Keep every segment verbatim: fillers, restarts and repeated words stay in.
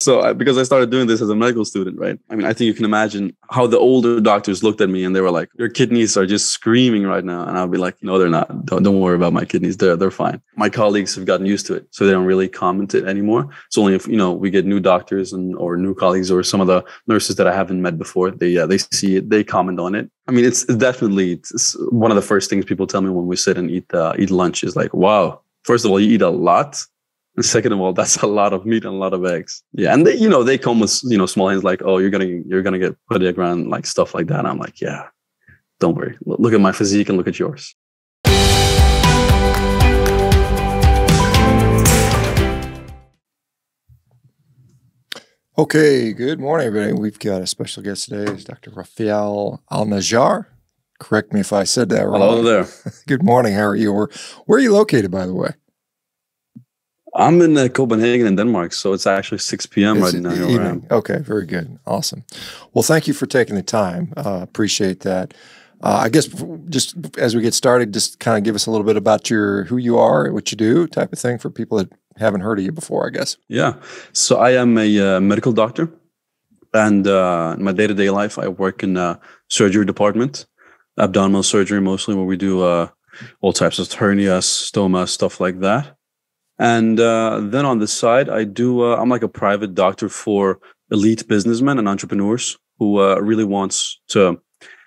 So I, because I started doing this as a medical student, right? I mean, I think you can imagine how the older doctors looked at me and they were like, your kidneys are just screaming right now. And I'll be like, no, they're not. Don't, don't worry about my kidneys. They're, they're fine. My colleagues have gotten used to it. So they don't really comment it anymore. It's only if, you know, we get new doctors and or new colleagues or some of the nurses that I haven't met before, they, uh, they see it, they comment on it. I mean, it's definitely it's one of the first things people tell me when we sit and eat, uh, eat lunch is like, wow, first of all, you eat a lot. And second of all, that's a lot of meat and a lot of eggs. Yeah. And they, you know, they come with, you know, small hints like, oh, you're going to, you're going to get cardiac around, like stuff like that. And I'm like, yeah, don't worry. Look at my physique and look at yours. Okay. Good morning, everybody. We've got a special guest today. It's Doctor Raphael Al-Najjar. Correct me if I said that wrong. Hello there. Good morning. How are you? Where, where are you located, by the way? I'm in uh, Copenhagen in Denmark, so it's actually six p m right now. Where I am. Okay, very good. Awesome. Well, thank you for taking the time. Uh, appreciate that. Uh, I guess just as we get started, just kind of give us a little bit about your who you are, what you do type of thing for people that haven't heard of you before, I guess. Yeah. So I am a uh, medical doctor, and uh, in my day-to-day life, I work in a surgery department, abdominal surgery mostly, where we do uh, all types of hernias, stoma, stuff like that. And uh, then on the side, I do, uh, I'm like a private doctor for elite businessmen and entrepreneurs who uh, really wants to,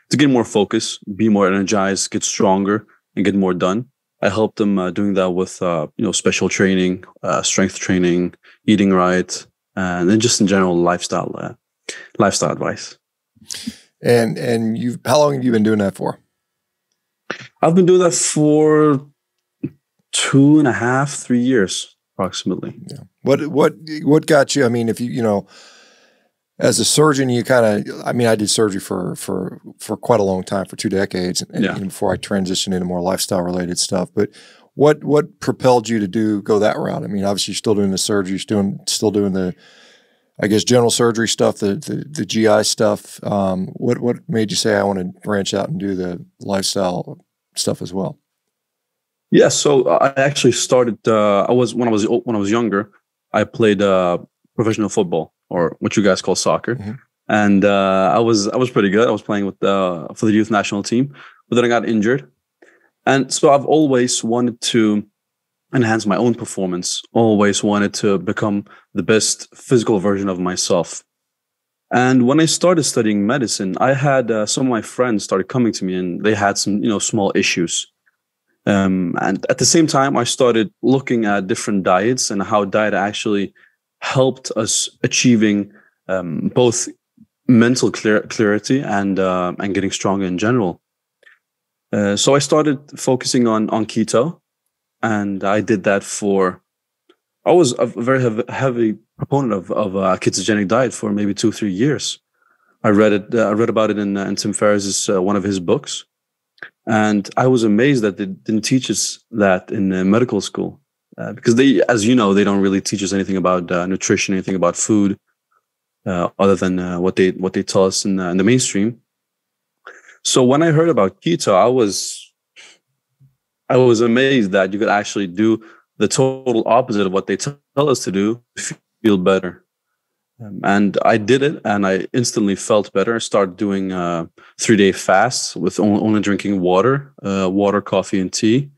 to get more focus, be more energized, get stronger, and get more done. I help them uh, doing that with, uh, you know, special training, uh, strength training, eating right, and then just in general, lifestyle, uh, lifestyle advice. And, and you've, how long have you been doing that for? I've been doing that for Two and a half, three years, approximately. Yeah. What, what, what got you? I mean, if you, you know, as a surgeon, you kind of, I mean, I did surgery for, for, for quite a long time, for two decades and, yeah. and before I transitioned into more lifestyle related stuff. But what, what propelled you to do, go that route? I mean, obviously you're still doing the surgery, you're doing, still doing the, I guess, general surgery stuff, the, the, the G I stuff. Um, what, what made you say, I want to branch out and do the lifestyle stuff as well? Yeah, so I actually started. Uh, I was when I was when I was younger. I played uh, professional football, or what you guys call soccer, mm-hmm. and uh, I was I was pretty good. I was playing with uh, for the youth national team, but then I got injured, and so I've always wanted to enhance my own performance. Always wanted to become the best physical version of myself. And when I started studying medicine, I had uh, some of my friends started coming to me, and they had some you know small issues. Um, and at the same time, I started looking at different diets and how diet actually helped us achieving um, both mental clear clarity and uh, and getting stronger in general. Uh, so I started focusing on on keto, and I did that for. I was a very heavy, heavy proponent of of a ketogenic diet for maybe two three years. I read it. Uh, I read about it in uh, in Tim Ferriss's uh, one of his books. And I was amazed that they didn't teach us that in uh, medical school, uh, because they, as you know, they don't really teach us anything about uh, nutrition, anything about food, uh, other than uh, what they what they tell us in, uh, in the mainstream. So when I heard about keto, I was I was amazed that you could actually do the total opposite of what they tell us to do to feel better. And I did it, and I instantly felt better. I started doing uh, three-day fasts with only drinking water, uh, water, coffee, and tea.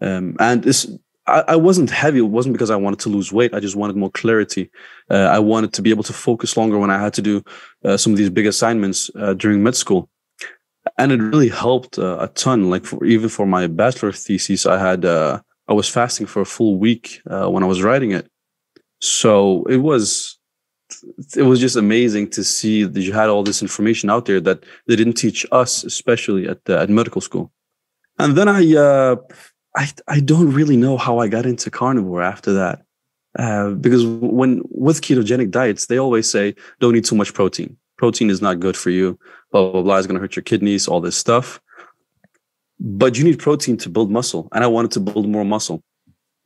Um, and this, I, I wasn't heavy. It wasn't because I wanted to lose weight. I just wanted more clarity. Uh, I wanted to be able to focus longer when I had to do uh, some of these big assignments uh, during med school. And it really helped uh, a ton. Like for, even for my bachelor thesis, I had uh, I was fasting for a full week uh, when I was writing it. So it was. It was just amazing to see that you had all this information out there that they didn't teach us, especially at the, at medical school. And then I, uh, I, I don't really know how I got into carnivore after that, uh, because when with ketogenic diets, they always say don't eat too much protein. Protein is not good for you. Blah blah blah. It's going to hurt your kidneys. All this stuff. But you need protein to build muscle, and I wanted to build more muscle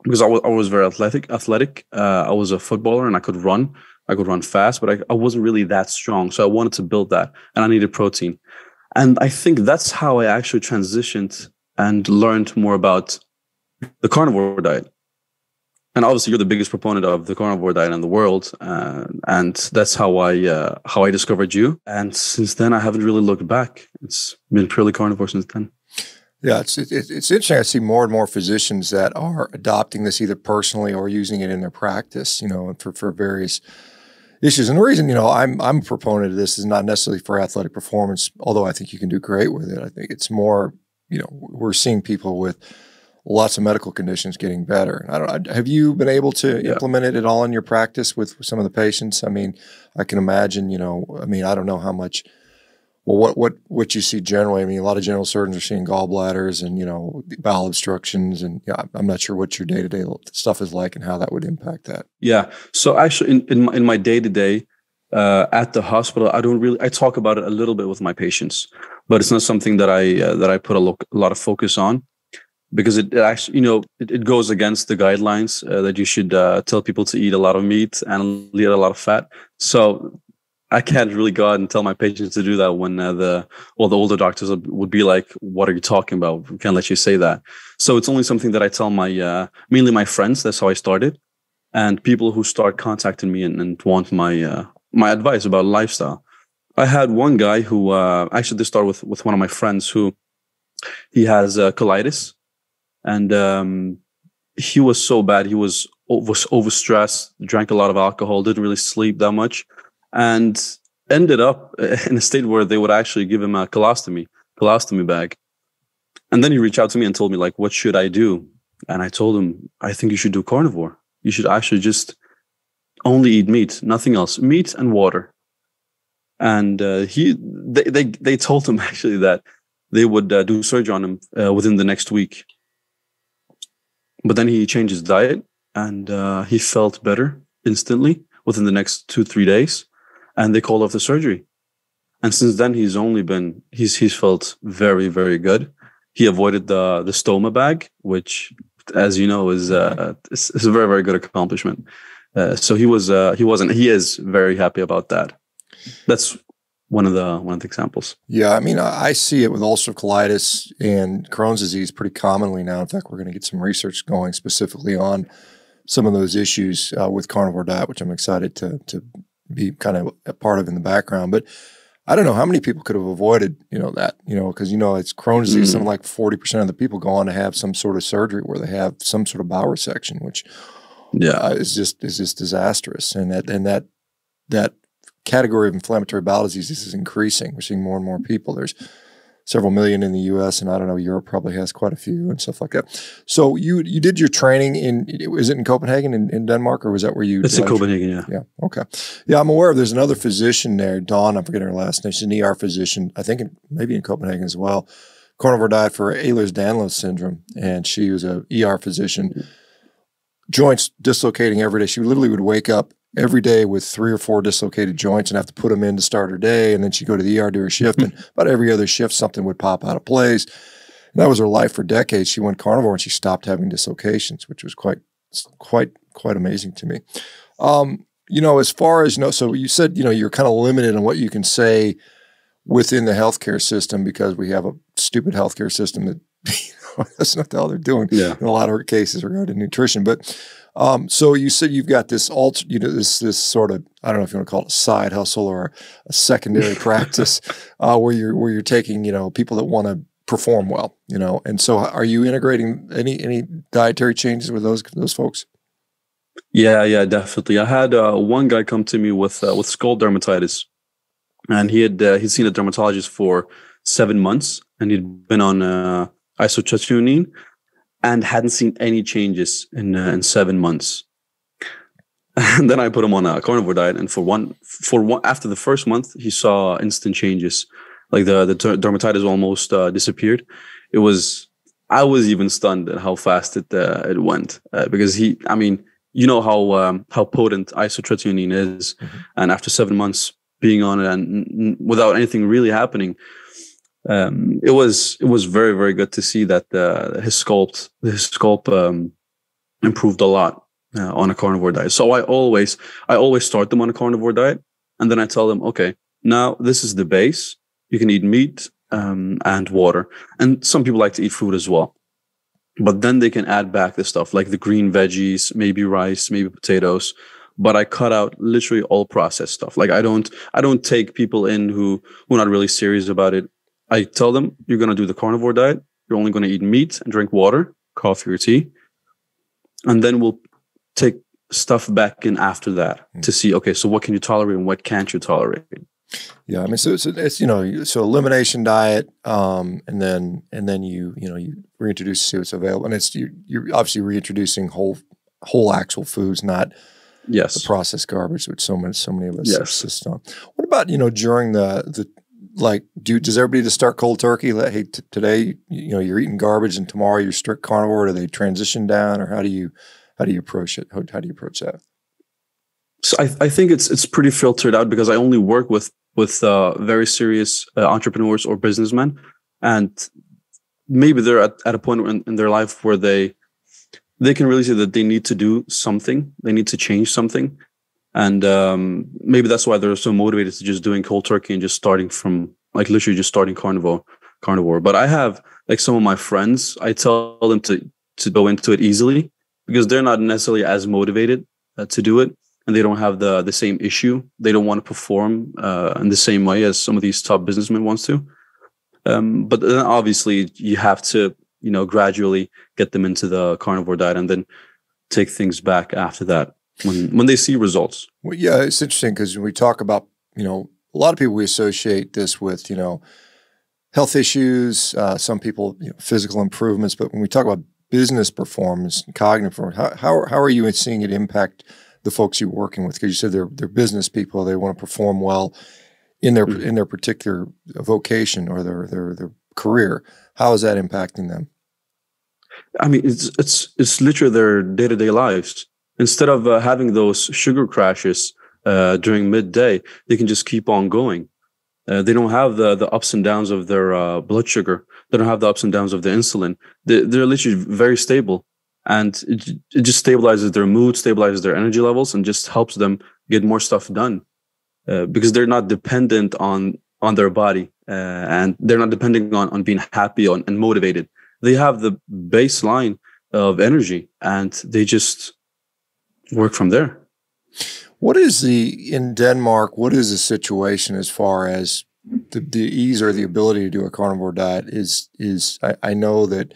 because I was I was very athletic. Athletic. Uh, I was a footballer, and I could run. I could run fast, but I, I wasn't really that strong. So I wanted to build that, and I needed protein. And I think that's how I actually transitioned and learned more about the carnivore diet. And obviously, you're the biggest proponent of the carnivore diet in the world, uh, and that's how I uh, how I discovered you. And since then, I haven't really looked back. It's been purely carnivore since then. Yeah, it's it, it's interesting. I see more and more physicians that are adopting this either personally or using it in their practice, you know, for for various issues. And the reason, you know, I'm I'm a proponent of this is not necessarily for athletic performance, although I think you can do great with it. I think it's more, you know, we're seeing people with lots of medical conditions getting better. I don't. Have you been able to yeah. implement it at all in your practice with some of the patients? I mean, I can imagine. You know, I mean, I don't know how much. Well, what what what you see generally? I mean, a lot of general surgeons are seeing gallbladders and you know bowel obstructions, and you know, I'm not sure what your day to day stuff is like and how that would impact that. Yeah. So actually, in in my, in my day to day. Uh, at the hospital, I don't really, I talk about it a little bit with my patients, but it's not something that I, uh, that I put a, lo a lot of focus on because it, it actually, you know, it, it goes against the guidelines uh, that you should uh, tell people to eat a lot of meat and eat a lot of fat. So I can't really go out and tell my patients to do that when uh, the, well, the older doctors would be like, what are you talking about? We can't let you say that. So it's only something that I tell my, uh, mainly my friends. That's how I started. And people who start contacting me and, and want my, uh, my advice about lifestyle. I had one guy who uh, actually this started with with one of my friends who he has uh, colitis, and um, he was so bad. He was over, overstressed, drank a lot of alcohol, didn't really sleep that much, and ended up in a state where they would actually give him a colostomy, colostomy bag. And then he reached out to me and told me like, "What should I do?" And I told him, "I think you should do carnivore. You should actually just." Only eat meat, nothing else. Meat and water. And uh, he, they, they, they told him actually that they would uh, do surgery on him uh, within the next week. But then he changed his diet, and uh, he felt better instantly within the next two, three days. And they called off the surgery. And since then, he's only been he's he's felt very, very good. He avoided the the stoma bag, which, as you know, is uh, is, is a very, very good accomplishment. Uh, so he was, uh, he wasn't, he is very happy about that. That's one of the, one of the examples. Yeah. I mean, I, I see it with ulcerative colitis and Crohn's disease pretty commonly now. In fact, we're going to get some research going specifically on some of those issues uh, with carnivore diet, which I'm excited to, to be kind of a part of in the background. But I don't know how many people could have avoided, you know, that, you know, because, you know, it's Crohn's disease, mm. something like forty percent of the people go on to have some sort of surgery where they have some sort of bowel resection, which Yeah, uh, it's just it's just disastrous, and that and that that category of inflammatory bowel diseases is increasing. We're seeing more and more people. There's several million in the U S, and I don't know, Europe probably has quite a few and stuff like that. So you you did your training in is it in Copenhagen in, in Denmark, or was that where you? It's in Copenhagen, yeah. Yeah, okay, yeah. I'm aware of. There's another physician there, Dawn. I'm forgetting her last name. She's an E R physician, I think, in, maybe in Copenhagen as well. Carnivore diet for Ehlers-Danlos syndrome, and she was a E R physician. Mm-hmm. Joints dislocating every day. She literally would wake up every day with three or four dislocated joints and have to put them in to start her day. And then she'd go to the E R, do her shift. And about every other shift, something would pop out of place. And that was her life for decades. She went carnivore and she stopped having dislocations, which was quite, quite, quite amazing to me. Um, you know, as far as, you know, so you said, you know, you're kind of limited on what you can say within the healthcare system because we have a stupid healthcare system that, that's not all they're doing yeah. in a lot of cases regarding nutrition. But um, so you said you've got this alter, you know, this this sort of I don't know if you want to call it a side hustle or a secondary practice uh, where you're where you're taking you know people that want to perform well, you know. And so are you integrating any any dietary changes with those those folks? Yeah, yeah, definitely. I had uh, one guy come to me with uh, with skull dermatitis, and he had uh, he'd seen a dermatologist for seven months, and he'd been on. Uh, isotretinoin and hadn't seen any changes in uh, in seven months. And then I put him on a carnivore diet, and for one for one after the first month, he saw instant changes. Like the the dermatitis almost uh, disappeared. It was I was even stunned at how fast it uh, it went uh, because he I mean you know how um, how potent isotretinoin is, mm-hmm. and after seven months being on it and without anything really happening. Um, it was it was very very good to see that uh, his sculpt his sculpt um, improved a lot uh, on a carnivore diet. So I always I always start them on a carnivore diet, and then I tell them, okay, now this is the base. You can eat meat um, and water, and some people like to eat fruit as well. But then they can add back the stuff like the green veggies, maybe rice, maybe potatoes. But I cut out literally all processed stuff. Like I don't, I don't take people in who who are not really serious about it. I tell them, you're going to do the carnivore diet. You're only going to eat meat and drink water, coffee or tea. And then we'll take stuff back in after that mm. to see, okay, so what can you tolerate and what can't you tolerate? Yeah, I mean, so, so it's, you know, so elimination diet, um, and then and then you you know you reintroduce, see what's available, and it's you, you're obviously reintroducing whole whole actual foods, not yes the processed garbage, which so many so many of us yes. subsist on. What about you know during the the like, do does everybody just start cold turkey? Like, hey, t today you know you're eating garbage, and tomorrow you're strict carnivore. Do they transition down, or how do you how do you approach it? How, how do you approach that? So I, I think it's it's pretty filtered out because I only work with with uh, very serious uh, entrepreneurs or businessmen, and maybe they're at, at a point in, in their life where they they can really see that they need to do something, they need to change something, and um, maybe that's why they're so motivated to just doing cold turkey and just starting from like literally just starting carnivore. Carnivore. But I have like some of my friends, I tell them to to go into it easily because they're not necessarily as motivated uh, to do it. And they don't have the the same issue. They don't want to perform uh, in the same way as some of these top businessmen wants to. Um, but then obviously you have to, you know, gradually get them into the carnivore diet and then take things back after that when when they see results. Well, yeah, it's interesting because when we talk about, you know, a lot of people, we associate this with, you know, health issues, uh, some people, you know, physical improvements. But when we talk about business performance, cognitive performance, how, how, how are you seeing it impact the folks you're working with? Because you said they're they're business people, they want to perform well in their mm-hmm. in their particular vocation or their their their career. How is that impacting them? I mean, it's it's it's literally their day to day lives. Instead of uh, having those sugar crashes uh, during midday, they can just keep on going. Uh, they don't have the the ups and downs of their uh, blood sugar. They don't have the ups and downs of the insulin. They, they're literally very stable. And it, it just stabilizes their mood, stabilizes their energy levels, and just helps them get more stuff done uh, because they're not dependent on on their body uh, and they're not depending on, on being happy on, and motivated. They have the baseline of energy and they just work from there. What is the, in Denmark, what is the situation as far as the, the ease or the ability to do a carnivore diet is, is I, I know that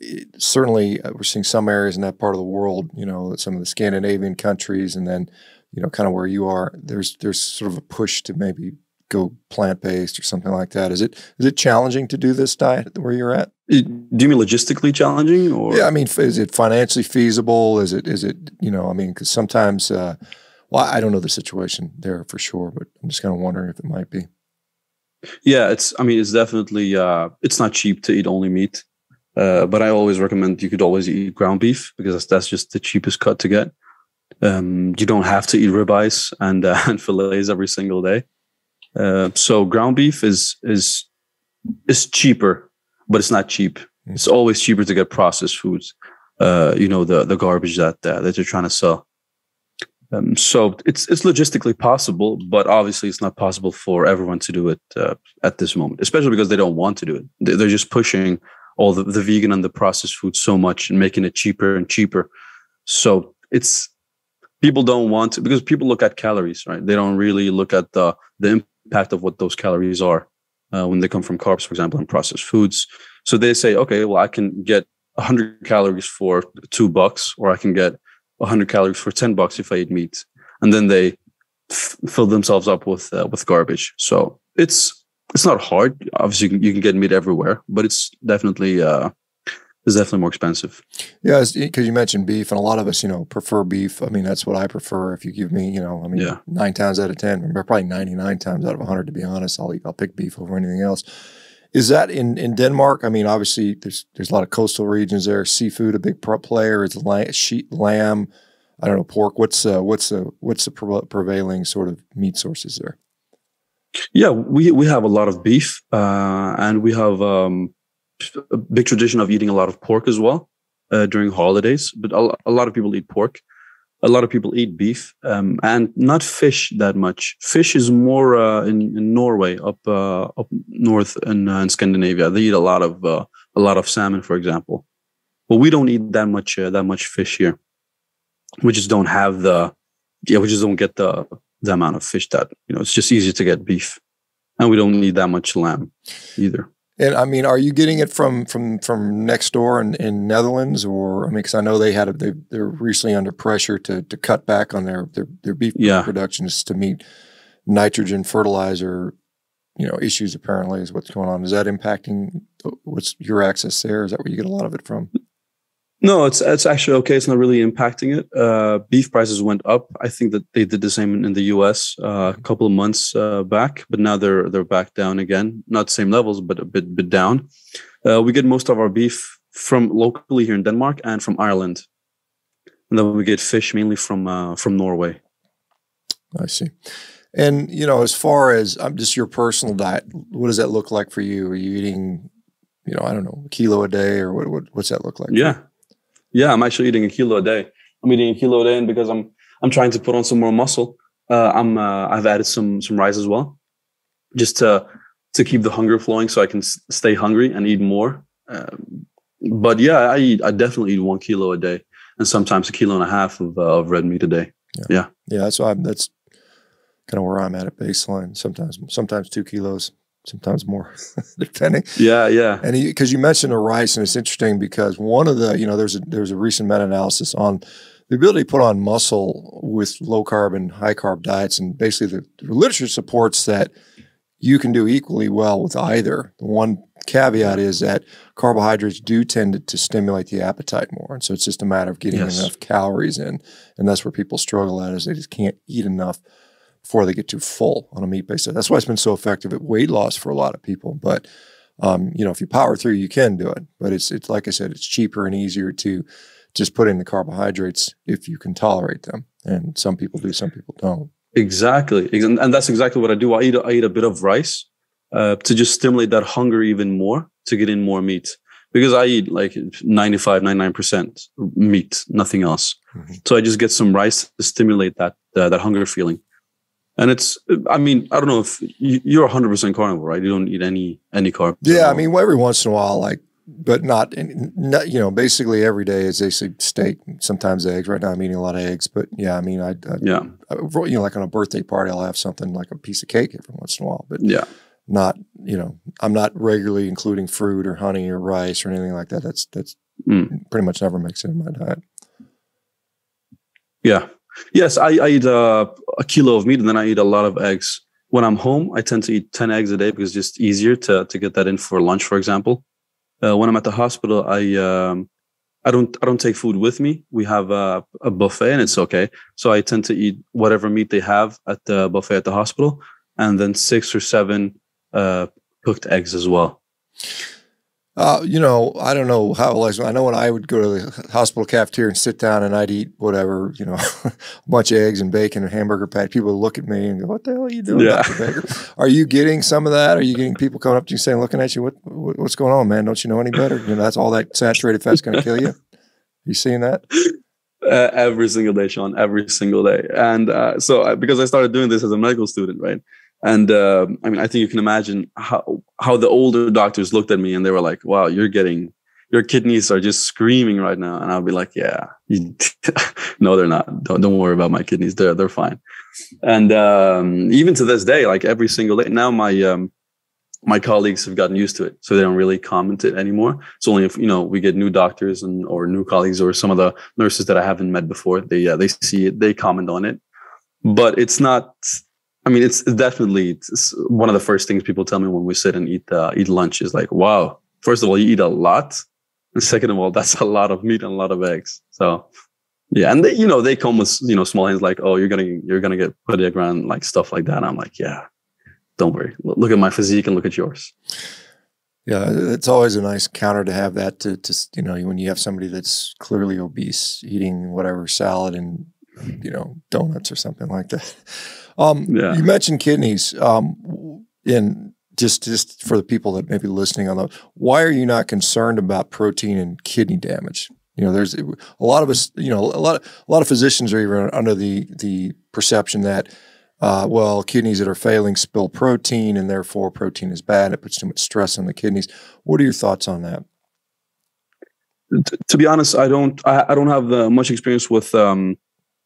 It, certainly, uh, we're seeing some areas in that part of the world, you know, some of the Scandinavian countries, and then, you know, kind of where you are, there's there's sort of a push to maybe go plant-based or something like that. Is it is it challenging to do this diet where you're at? It, do you mean logistically challenging? Or? Yeah, I mean, is it financially feasible? Is it, is it you know, I mean, because sometimes, uh, well, I don't know the situation there for sure, but I'm just kind of wondering if it might be. Yeah, it's, I mean, it's definitely, uh, it's not cheap to eat only meat. Uh, but I always recommend you could always eat ground beef because that's, that's just the cheapest cut to get. Um, you don't have to eat ribeyes and, uh, and fillets every single day. Uh, so ground beef is, is, is cheaper, but it's not cheap. Mm-hmm. It's always cheaper to get processed foods. Uh, you know, the, the garbage that, uh, that you're trying to sell. Um, so it's, it's logistically possible, but obviously it's not possible for everyone to do it, uh, at this moment, especially because they don't want to do it. They're just pushing all the, the vegan and the processed food so much and making it cheaper and cheaper. So it's, people don't want to, because people look at calories, right? They don't really look at the, the impact of what those calories are uh, when they come from carbs, for example, and processed foods. So they say, okay, well, I can get one hundred calories for two bucks, or I can get one hundred calories for ten bucks if I eat meat. And then they f fill themselves up with, uh, with garbage. So it's, It's not hard. Obviously, you can, you can get meat everywhere, but it's definitely uh, it's definitely more expensive. Yeah, because you mentioned beef, and a lot of us, you know, prefer beef. I mean, that's what I prefer. If you give me, you know, I mean, yeah. nine times out of ten, probably ninety-nine times out of a hundred, to be honest, I'll eat, I'll pick beef over anything else. Is that in in Denmark? I mean, obviously, there's there's a lot of coastal regions there. Seafood, a big player. It's lamb, sheep, lamb. I don't know, pork. What's uh, what's the uh, what's the prevailing sort of meat sources there? Yeah, we, we have a lot of beef uh, and we have um, a big tradition of eating a lot of pork as well uh, during holidays. But a, a lot of people eat pork. A lot of people eat beef um, and not fish that much. Fish is more uh, in, in Norway, up uh, up north in, uh, in Scandinavia. They eat a lot of uh, a lot of salmon, for example. well, we don't eat that much uh, that much fish here. We just don't have the, yeah, we just don't get the the amount of fish that, you know, it's just easier to get beef, and we don't need that much lamb either. And I mean, are you getting it from from from next door in, in Netherlands, or I mean, because I know they had a, they they're recently under pressure to to cut back on their their their beef yeah. productions to meet nitrogen fertilizer, you know, issues. Apparently, is what's going on. Is that impacting what's your access there? Is that where you get a lot of it from? No, it's it's actually okay. It's not really impacting it. Uh, beef prices went up. I think that they did the same in the U S uh, a couple of months uh, back, but now they're they're back down again. Not same levels, but a bit bit down. Uh, we get most of our beef from locally here in Denmark and from Ireland, and then we get fish mainly from uh, from Norway. I see. And you know, as far as um, just your personal diet, what does that look like for you? Are you eating, you know, I don't know, a kilo a day, or what? what what's that look like? Yeah. Yeah, I'm actually eating a kilo a day. I'm eating a kilo a day, and because I'm I'm trying to put on some more muscle, uh, I'm uh, I've added some some rice as well, just to to keep the hunger flowing, so I can s stay hungry and eat more. Uh, but yeah, I eat I definitely eat one kilo a day, and sometimes a kilo and a half of uh, of red meat a day. Yeah, yeah, yeah that's why I'm, that's kind of where I'm at at baseline. Sometimes sometimes two kilos. Sometimes more, depending. Yeah, yeah. And because you mentioned the rice, and it's interesting because one of the, you know, there's a, there's a recent meta-analysis on the ability to put on muscle with low-carb and high-carb diets, and basically the, the literature supports that you can do equally well with either. The one caveat is that carbohydrates do tend to, to stimulate the appetite more, and so it's just a matter of getting yes. enough calories in, and that's where people struggle at is they just can't eat enough before they get too full on a meat basis. That's why it's been so effective at weight loss for a lot of people. But um, you know, if you power through, you can do it. But it's it's like I said, it's cheaper and easier to just put in the carbohydrates if you can tolerate them. And some people do, some people don't. Exactly, and that's exactly what I do. I eat I eat a bit of rice uh, to just stimulate that hunger even more to get in more meat, because I eat like ninety-five, ninety-nine percent meat, nothing else. Mm-hmm. So I just get some rice to stimulate that uh, that hunger feeling. And it's, I mean, I don't know if you're one hundred percent carnivore, right? You don't eat any any carbs. Yeah, I mean, well, every once in a while, like, but not, not, you know, basically every day is basically steak, sometimes eggs. Right now I'm eating a lot of eggs, but yeah, I mean, I, I yeah, I, you know, like on a birthday party, I'll have something like a piece of cake every once in a while, but yeah, not, you know, I'm not regularly including fruit or honey or rice or anything like that. That's, that's mm. pretty much never makes it in my diet. Yeah. Yes, I, I eat uh, a kilo of meat, and then I eat a lot of eggs. When I'm home, I tend to eat ten eggs a day because it's just easier to to get that in for lunch, for example. Uh, when I'm at the hospital, I um, I don't I don't take food with me. We have uh, a buffet, and it's okay. So I tend to eat whatever meat they have at the buffet at the hospital, and then six or seven uh, cooked eggs as well. Uh, you know, I don't know how, like, I know when I would go to the hospital cafeteria and sit down and I'd eat whatever, you know, a bunch of eggs and bacon and hamburger patty, people would look at me and go, what the hell are you doing, yeah. Doctor Baker? Are you getting some of that? Are you getting people coming up to you saying, looking at you, what, what what's going on, man? Don't you know any better? You know, that's all that saturated fat's going to kill you. You seeing that? Uh, every single day, Sean, every single day. And uh, so I, because I started doing this as a medical student, right? And uh, I mean, I think you can imagine how how the older doctors looked at me, and they were like, "Wow, you're getting your kidneys are just screaming right now." And I'll be like, "Yeah, no, they're not. Don't don't worry about my kidneys. They're they're fine." And um, even to this day, like every single day now, my um, my colleagues have gotten used to it, so they don't really comment it anymore. It's only if you know we get new doctors and or new colleagues or some of the nurses that I haven't met before. They uh, they see it, they comment on it, but it's not. I mean, it's definitely it's one of the first things people tell me when we sit and eat uh, eat lunch is like, wow, first of all, you eat a lot. And second of all, that's a lot of meat and a lot of eggs. So, yeah. And, they, you know, they come with, you know, small hints like, oh, you're going to you're going to get put around like stuff like that. And I'm like, yeah, don't worry. Look at my physique and look at yours. Yeah, it's always a nice counter to have that to, to you know, when you have somebody that's clearly obese eating whatever salad and, you know, donuts or something like that. Um, yeah. You mentioned kidneys, um, and just, just for the people that may be listening on the, why are you not concerned about protein and kidney damage? You know, there's a lot of us, you know, a lot, of, a lot of physicians are even under the, the perception that, uh, well, kidneys that are failing spill protein and therefore protein is bad. It puts too much stress on the kidneys. What are your thoughts on that? t- to be honest, I don't, I, I don't have uh, much experience with, um,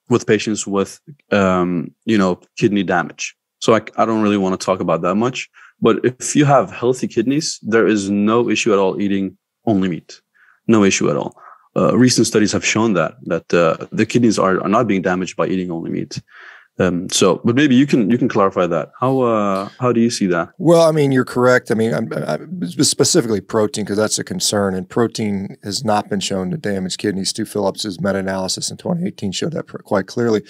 with patients with, um, you know, kidney damage. So I, I don't really want to talk about that much. But if you have healthy kidneys, there is no issue at all eating only meat. No issue at all. Uh, recent studies have shown that, that uh, the kidneys are, are not being damaged by eating only meat. Um, so, but maybe you can, you can clarify that. How, uh, how do you see that? Well, I mean, you're correct. I mean, I'm, I'm specifically protein, because that's a concern, and protein has not been shown to damage kidneys. Stu Phillips's meta-analysis in twenty eighteen showed that quite clearly.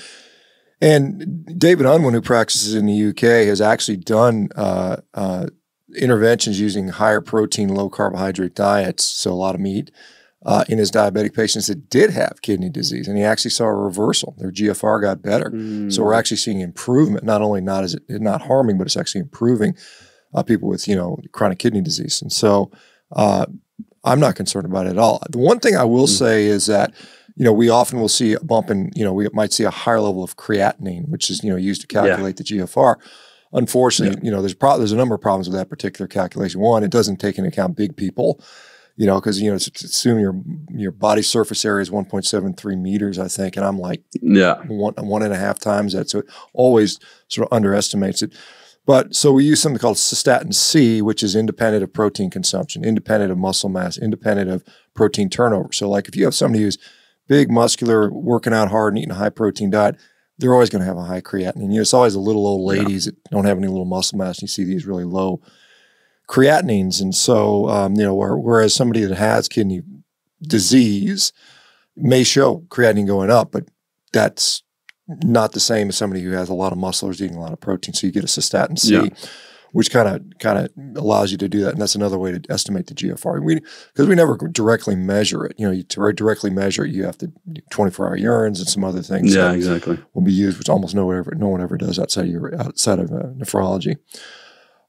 And David Unwin, who practices in the U K, has actually done, uh, uh, interventions using higher protein, low carbohydrate diets. So a lot of meat, uh, in his diabetic patients that did have kidney disease, and he actually saw a reversal. Their G F R got better. Mm. So we're actually seeing improvement. Not only not is it not harming, but it's actually improving uh, people with, you know, chronic kidney disease. And so, uh, I'm not concerned about it at all. The one thing I will mm. say is that, you know, we often will see a bump in, you know, we might see a higher level of creatinine, which is, you know, used to calculate yeah. the G F R. Unfortunately, yeah. you know, there's probably, there's a number of problems with that particular calculation. One, it doesn't take into account big people, you know, because, you know, assume your your body surface area is one point seven three meters, I think. And I'm like, yeah, one, one and a half times that. So it always sort of underestimates it. But so we use something called cystatin C, which is independent of protein consumption, independent of muscle mass, independent of protein turnover. So like if you have somebody who's big, muscular, working out hard and eating a high protein diet, they're always going to have a high creatinine. You know, it's always the little old ladies yeah. that don't have any little muscle mass. And you see these really low creatinines. And so, um, you know, whereas somebody that has kidney disease may show creatinine going up, but that's not the same as somebody who has a lot of muscle or is eating a lot of protein. So you get a cystatin C, yeah. which kind of kind of allows you to do that. And that's another way to estimate the G F R. We, because we never directly measure it. You know, you to directly measure it, you have to do twenty-four hour urines and some other things. Yeah, exactly. Will be used, which almost no one ever, no one ever does outside of your, outside of uh, nephrology.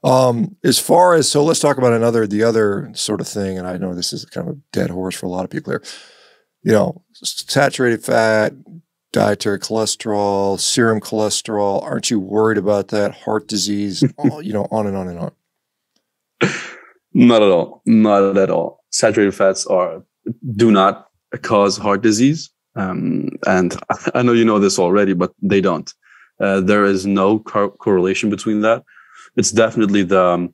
Um, as far as, so let's talk about another, the other sort of thing. And I know this is kind of a dead horse for a lot of people here. You know, saturated fat, dietary cholesterol, serum cholesterol. Aren't you worried about that? Heart disease, all, you know, on and on and on. Not at all. Not at all. Saturated fats are do not cause heart disease. Um, and I know you know this already, but they don't. Uh, there is no co- correlation between that. It's definitely the um,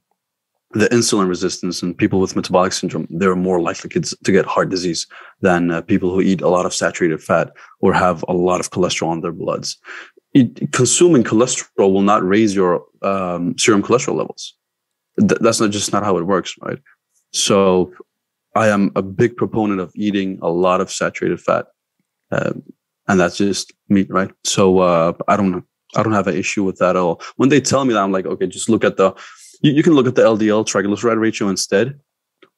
the insulin resistance in people with metabolic syndrome. They're more likely to get heart disease than uh, people who eat a lot of saturated fat or have a lot of cholesterol in their bloods. It, consuming cholesterol will not raise your um, serum cholesterol levels. Th- that's not just not how it works, right? So I am a big proponent of eating a lot of saturated fat, uh, and that's just meat, right? So uh, I don't know. I don't have an issue with that at all. When they tell me that, I'm like, okay, just look at the You can look at the L D L triglyceride ratio instead,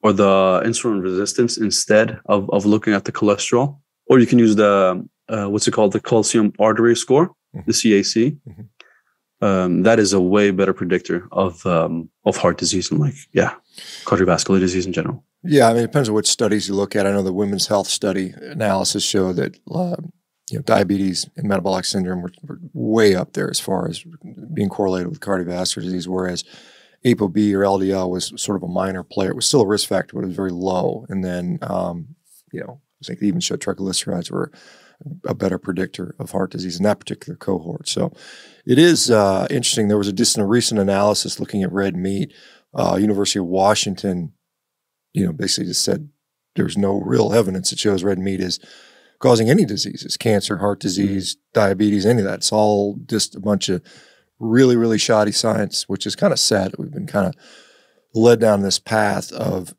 or the insulin resistance instead of, of looking at the cholesterol, or you can use the, uh, what's it called? The calcium artery score, mm-hmm. the C A C. Mm-hmm. Um, that is a way better predictor of, um, of heart disease and like, yeah, cardiovascular disease in general. Yeah. I mean, it depends on what studies you look at. I know the women's health study analysis show that, uh, you know, diabetes and metabolic syndrome were, were way up there as far as being correlated with cardiovascular disease. Whereas ApoB or L D L was sort of a minor player. It was still a risk factor, but it was very low. And then, um, you know, I think they even showed triglycerides were a better predictor of heart disease in that particular cohort. So it is uh, interesting. There was a, dis- a recent analysis looking at red meat. Uh, University of Washington, you know, basically just said there's no real evidence that shows red meat is causing any diseases, cancer, heart disease, mm-hmm. diabetes, any of that. It's all just a bunch of really, really shoddy science, which is kind of sad that we've been kind of led down this path of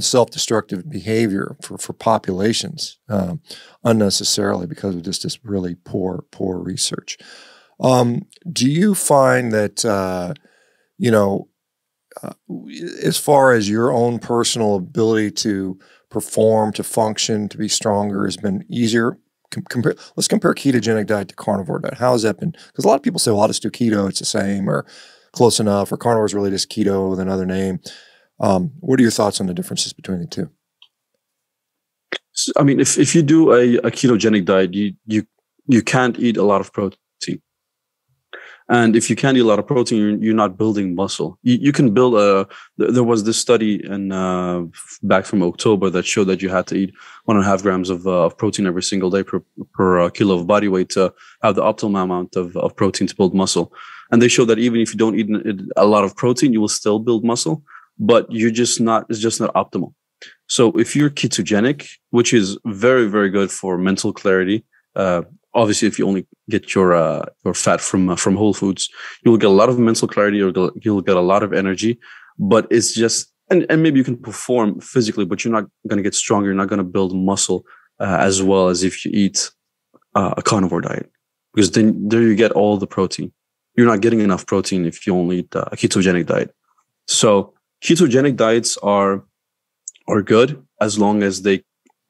self-destructive behavior for, for populations um, unnecessarily because of just this really poor, poor research. Um, do you find that, uh, you know, uh, as far as your own personal ability to perform, to function, to be stronger has been easier? Compare, let's compare ketogenic diet to carnivore diet. How has that been? Because a lot of people say, well, I'll just do keto. It's the same or close enough, or carnivore is really just keto with another name. Um, what are your thoughts on the differences between the two? I mean, if, if you do a, a ketogenic diet, you, you, you can't eat a lot of protein. And if you can't eat a lot of protein, you're, you're not building muscle. You, you can build a, there was this study in, uh, back from October that showed that you had to eat one and a half grams of, uh, of protein every single day per, per uh, kilo of body weight to have the optimal amount of, of protein to build muscle. And they showed that even if you don't eat a lot of protein, you will still build muscle, but you're just not, it's just not optimal. So if you're ketogenic, which is very, very good for mental clarity, uh, obviously, if you only get your uh, your fat from uh, from whole foods, you'll get a lot of mental clarity, or you'll get a lot of energy. But it's just, and, and maybe you can perform physically, but you're not going to get stronger. You're not going to build muscle uh, as well as if you eat uh, a carnivore diet, because then there you get all the protein. You're not getting enough protein if you only eat a ketogenic diet. So ketogenic diets are are good as long as they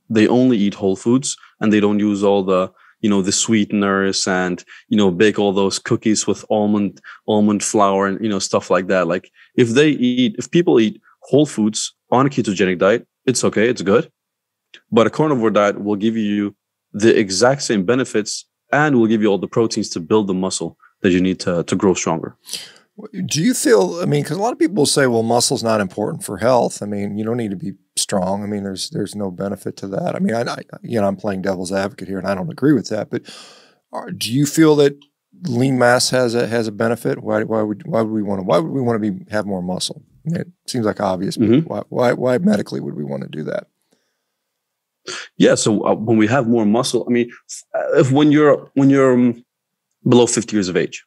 they only eat whole foods and they don't use all the you know, the sweeteners and, you know, bake all those cookies with almond, almond flour and, you know, stuff like that. Like if they eat, if people eat whole foods on a ketogenic diet, it's okay. It's good. But a carnivore diet will give you the exact same benefits and will give you all the proteins to build the muscle that you need to, to grow stronger. Do you feel, I mean, because a lot of people say, well, muscle's not important for health. I mean, you don't need to be strong. I mean, there's there's no benefit to that. I mean, I, I you know, I'm playing devil's advocate here, and I don't agree with that. But are, do you feel that lean mass has a has a benefit? Why why would why would we want to why would we want to be have more muscle? I mean, it seems like obvious. But mm-hmm. why, why why medically would we want to do that? Yeah. So uh, when we have more muscle, I mean, if when you're when you're um, below fifty years of age.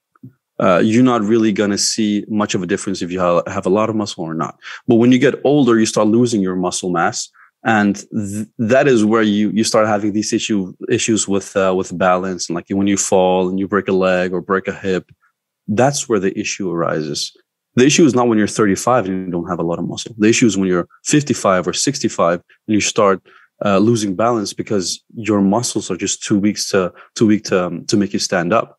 Uh, you're not really going to see much of a difference if you ha have a lot of muscle or not. But when you get older, you start losing your muscle mass. And th that is where you, you start having these issue, issues with, uh, with balance. And like when you fall and you break a leg or break a hip, that's where the issue arises. The issue is not when you're thirty-five and you don't have a lot of muscle. The issue is when you're fifty-five or sixty-five and you start uh, losing balance because your muscles are just too weak to, too weak to, um, to make you stand up.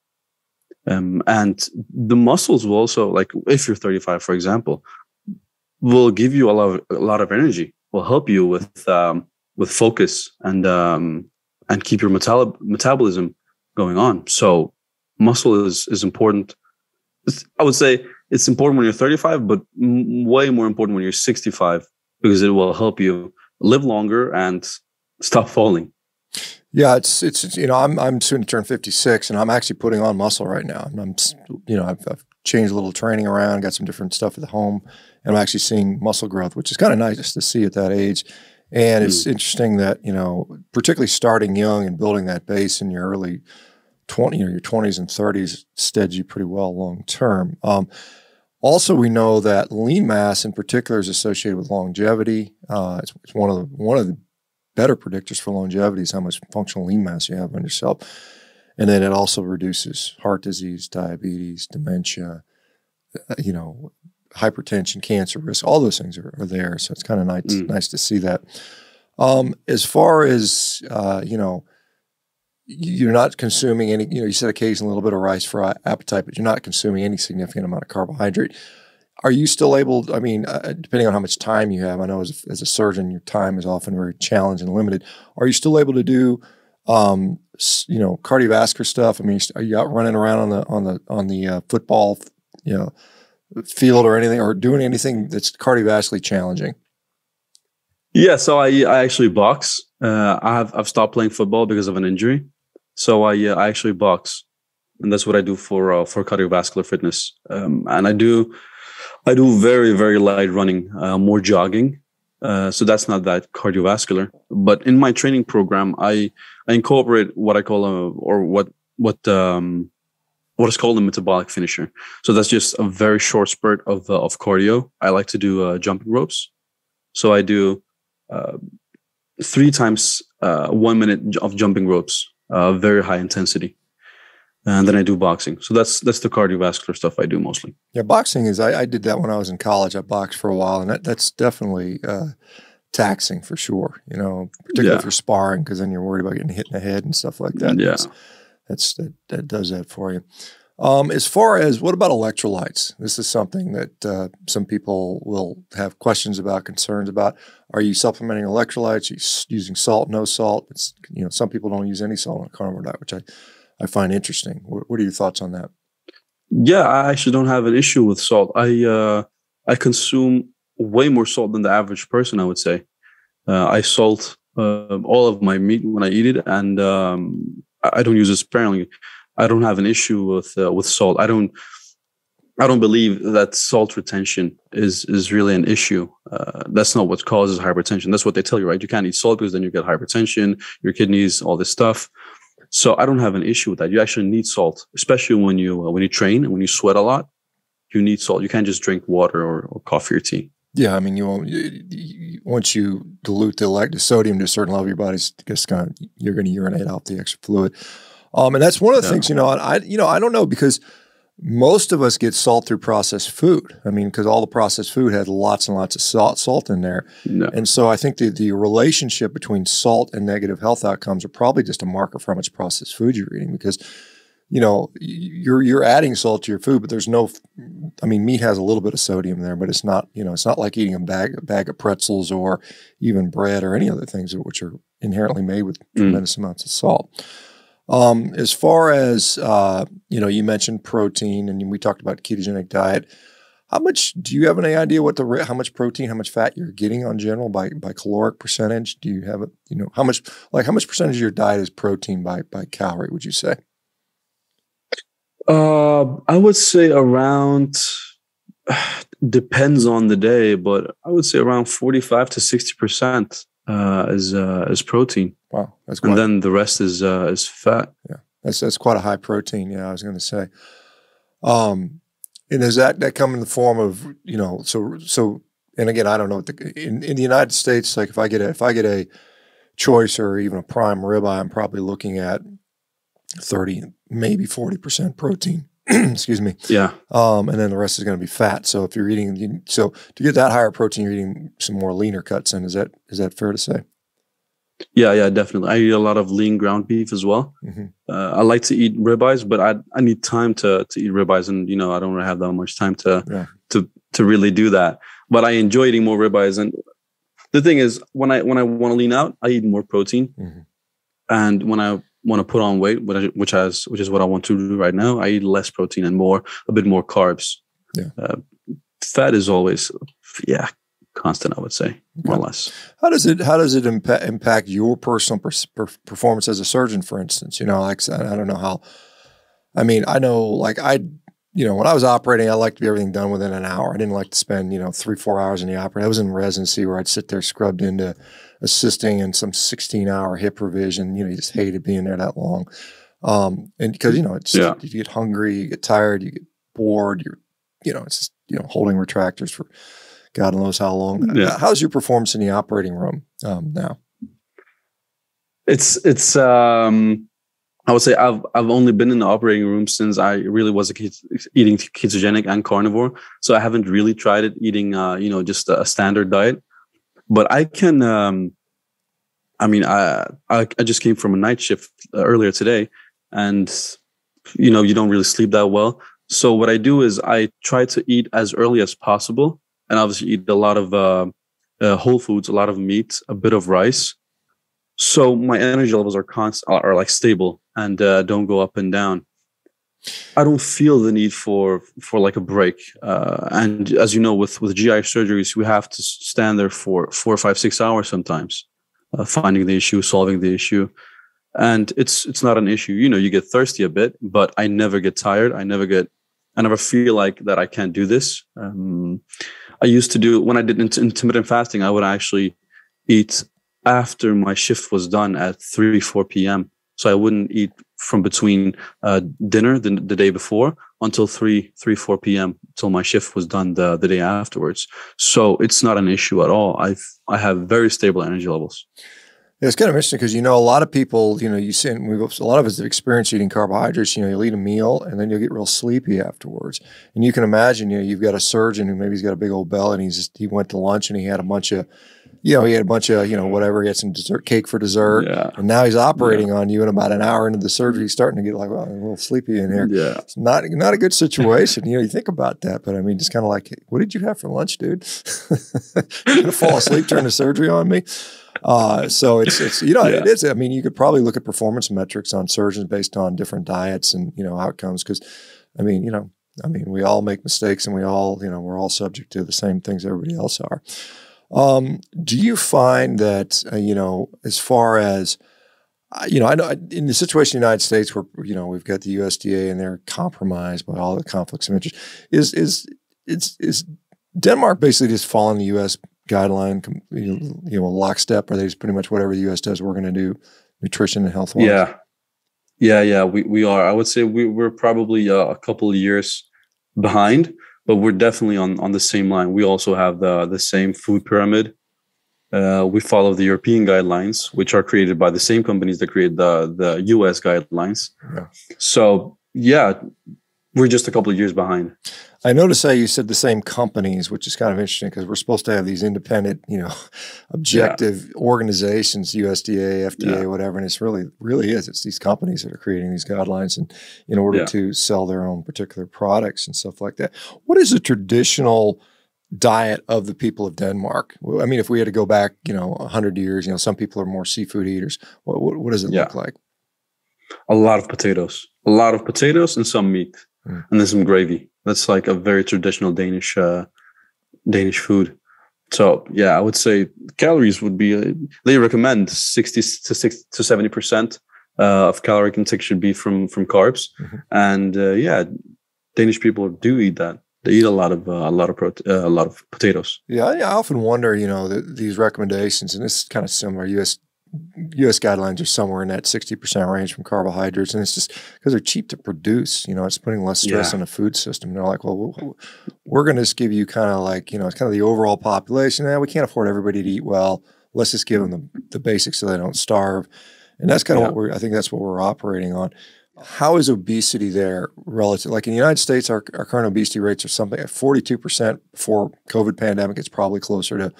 Um, and the muscles will also, like if you're thirty-five, for example, will give you a lot of, a lot of energy, will help you with, um, with focus and, um, and keep your metabol metabolism going on. So muscle is, is important. It's, I would say it's important when you're thirty-five, but m way more important when you're sixty-five, because it will help you live longer and stop falling. Yeah, it's, it's, you know, I'm, I'm soon to turn fifty-six and I'm actually putting on muscle right now. And I'm, you know, I've, I've changed a little training around, got some different stuff at home, and I'm actually seeing muscle growth, which is kind of nice just to see at that age. And it's interesting that, you know, particularly starting young and building that base in your early twenties, you know, your twenties and thirties steads you pretty well long term. Um, Also, we know that lean mass in particular is associated with longevity. Uh, it's, it's one of the, one of the, better predictors for longevity is how much functional lean mass you have on yourself. And then it also reduces heart disease, diabetes, dementia, you know, hypertension, cancer risk, all those things are, are there. So it's kind of nice, mm. nice to see that. Um, as far as, uh, you know, you're not consuming any, you know, you said occasionally a little bit of rice for appetite, but you're not consuming any significant amount of carbohydrate. Are you still able, I mean, uh, depending on how much time you have, I know as a, as a surgeon, your time is often very challenged and limited. Are you still able to do, um, you know, cardiovascular stuff? I mean, are you out running around on the, on the, on the uh, football, you know, field or anything, or doing anything that's cardiovascularly challenging? Yeah. So I, I actually box. Uh, I have, I've stopped playing football because of an injury. So I, uh, I actually box, and that's what I do for, uh, for cardiovascular fitness. Um, and I do, I do very, very light running, uh, more jogging. Uh, so that's not that cardiovascular. But in my training program, I, I incorporate what I call a, or what, what, um, what is called a metabolic finisher. So that's just a very short spurt of, uh, of cardio. I like to do uh, jumping ropes. So I do uh, three times uh, one minute of jumping ropes, uh, very high intensity. And then I do boxing. So that's that's the cardiovascular stuff I do mostly. Yeah, boxing is, I, I did that when I was in college. I boxed for a while, and that, that's definitely uh, taxing for sure, you know, particularly yeah. if you're sparring, because then you're worried about getting hit in the head and stuff like that. Yeah. That's, that, that does that for you. Um, as far as, what about electrolytes? This is something that uh, some people will have questions about, concerns about. Are you supplementing electrolytes? Are you using salt, no salt? It's, you know, some people don't use any salt on a carnivore diet, which I... I find interesting. What are your thoughts on that? Yeah, I actually don't have an issue with salt. I uh, I consume way more salt than the average person, I would say. Uh, I salt uh, all of my meat when I eat it, and um, I don't use it sparingly. I don't have an issue with uh, with salt. I don't. I don't believe that salt retention is is really an issue. Uh, that's not what causes hypertension. That's what they tell you, right? You can't eat salt because then you get hypertension, your kidneys, all this stuff. So I don't have an issue with that. You actually need salt, especially when you uh, when you train and when you sweat a lot. You need salt. You can't just drink water or, or coffee or tea. Yeah, I mean, you won't, you, once you dilute the lactic sodium to a certain level, your body's just gonna you're going to urinate out the extra fluid. Um, and that's one of the yeah. things, you know. I you know I don't know because. Most of us get salt through processed food. I mean, because all the processed food had lots and lots of salt, salt in there. No. And so I think the, the relationship between salt and negative health outcomes are probably just a marker for how much processed food you're eating because, you know, you're you're adding salt to your food, but there's no, I mean, meat has a little bit of sodium there, but it's not, you know, it's not like eating a bag, a bag of pretzels or even bread or any other things which are inherently made with mm. tremendous amounts of salt. Um, as far as, uh, you know, you mentioned protein and we talked about ketogenic diet. How much, do you have any idea what the, how much protein, how much fat you're getting on general by, by caloric percentage? Do you have a, you know, how much, like how much percentage of your diet is protein by, by calorie, would you say? Uh, I would say around, depends on the day, but I would say around forty-five to sixty percent. Uh, is uh, is protein. Wow, that's quite, and then the rest is uh, is fat. Yeah, that's that's quite a high protein. Yeah, I was going to say. Um, and does that that come in the form of you know so so and again I don't know what the, in in the United States like if I get a, if I get a choice or even a prime ribeye I'm probably looking at thirty maybe forty percent protein. Excuse me. Yeah. Um, and then the rest is going to be fat. So if you're eating, you, so to get that higher protein, you're eating some more leaner cuts in. Is that, is that fair to say? Yeah, yeah, definitely. I eat a lot of lean ground beef as well. Mm-hmm. uh, I like to eat ribeyes, but I, I need time to, to eat ribeyes and, you know, I don't really have that much time to, yeah. to, to really do that, but I enjoy eating more ribeyes. And the thing is when I, when I want to lean out, I eat more protein. Mm-hmm. And when I want to put on weight, which has, which is what I want to do right now. I eat less protein and more, a bit more carbs. Yeah. Uh, fat is always, yeah, constant, I would say, more okay. or less. How does it, how does it impa impact your personal per performance as a surgeon, for instance? You know, like, I don't know how, I mean, I know like I, you know, when I was operating, I liked to be everything done within an hour. I didn't like to spend, you know, three, four hours in the operating. I was in residency where I'd sit there scrubbed into assisting in some sixteen hour hip revision. You know, you just hated being there that long. Um, and because, you know, it's, yeah. you get hungry, you get tired, you get bored, you're, you know, it's just, you know, holding retractors for God knows how long. Yeah. How's your performance in the operating room um, now? It's, it's, um, I would say I've, I've only been in the operating room since I really was a ket eating ketogenic and carnivore. So I haven't really tried it eating, uh, you know, just a standard diet. But I can, um, I mean, I, I I just came from a night shift earlier today and, you know, you don't really sleep that well. So what I do is I try to eat as early as possible and obviously eat a lot of uh, uh, whole foods, a lot of meat, a bit of rice. So my energy levels are constant, are like stable and uh, don't go up and down. I don't feel the need for for like a break. Uh, and as you know, with, with G I surgeries, we have to stand there for four, five, six hours sometimes, uh, finding the issue, solving the issue. And it's it's not an issue. You know, you get thirsty a bit, but I never get tired. I never get, I never feel like that I can't do this. Um, I used to do, when I did intermittent fasting, I would actually eat after my shift was done at three, four P M So I wouldn't eat from between uh, dinner the, the day before until three, three, four P M till my shift was done the, the day afterwards. So it's not an issue at all. I've, I have very stable energy levels. Yeah, it's kind of interesting because, you know, a lot of people, you know, you see, and we've, a lot of us have experienced eating carbohydrates, you know, you'll eat a meal and then you'll get real sleepy afterwards. And you can imagine, you know, you've got a surgeon who maybe he's got a big old belly and he's just, he went to lunch and he had a bunch of, you know, he had a bunch of, you know, whatever, he had some dessert, cake for dessert. Yeah. And now he's operating yeah. on you, and about an hour into the surgery, he's starting to get like, well, I'm a little sleepy in here. Yeah. It's not, not a good situation. You know, you think about that, but I mean, just kind of like, hey, what did you have for lunch, dude? You're going to fall asleep during the surgery on me? Uh, so it's, it's, you know, yeah. it is, I mean, you could probably look at performance metrics on surgeons based on different diets and, you know, outcomes. Cause I mean, you know, I mean, we all make mistakes and we all, you know, we're all subject to the same things everybody else are. Um, do you find that, uh, you know, as far as, uh, you know, I know in the situation in the United States where, you know, we've got the U S D A and they're compromised by all the conflicts of interest, is, is, is, is Denmark basically just following the U S guideline, you know, you know, lockstep? Are they just pretty much whatever the U S does, we're going to do nutrition and health-wise? Yeah. Yeah, yeah, we, we are. I would say we, we're probably uh, a couple of years behind, but we're definitely on, on the same line. We also have the, the same food pyramid. Uh, we follow the European guidelines, which are created by the same companies that create the, the U S guidelines. Yeah. So, yeah, we're just a couple of years behind. I noticed how you said the same companies, which is kind of interesting because we're supposed to have these independent, you know, objective yeah. organizations, U S D A, F D A, yeah. whatever. And it's really, really is. It's these companies that are creating these guidelines and in order yeah. to sell their own particular products and stuff like that. What is the traditional diet of the people of Denmark? I mean, if we had to go back, you know, a hundred years, you know, some people are more seafood eaters. What, what, what does it yeah. look like? A lot of potatoes, a lot of potatoes and some meat. Mm. And then some gravy. That's like a very traditional Danish uh, Danish food. So yeah, I would say calories would be, uh, they recommend sixty to seventy percent uh, of caloric intake should be from, from carbs. Mm-hmm. And uh, yeah, Danish people do eat that. They eat a lot of uh, a lot of prote uh, a lot of potatoes. Yeah, I, I often wonder, you know, the, these recommendations, and this is kind of similar. U S U S guidelines are somewhere in that sixty percent range from carbohydrates. And it's just because they're cheap to produce, you know, it's putting less stress yeah. on the food system. And they're like, well, we're going to just give you kind of like, you know, it's kind of the overall population. Eh, we can't afford everybody to eat well. Let's just give them the, the basics so they don't starve. And that's kind of yeah. what we're, I think that's what we're operating on. How is obesity there relative? Like in the United States, our, our current obesity rates are something at forty-two percent before COVID pandemic. It's probably closer to,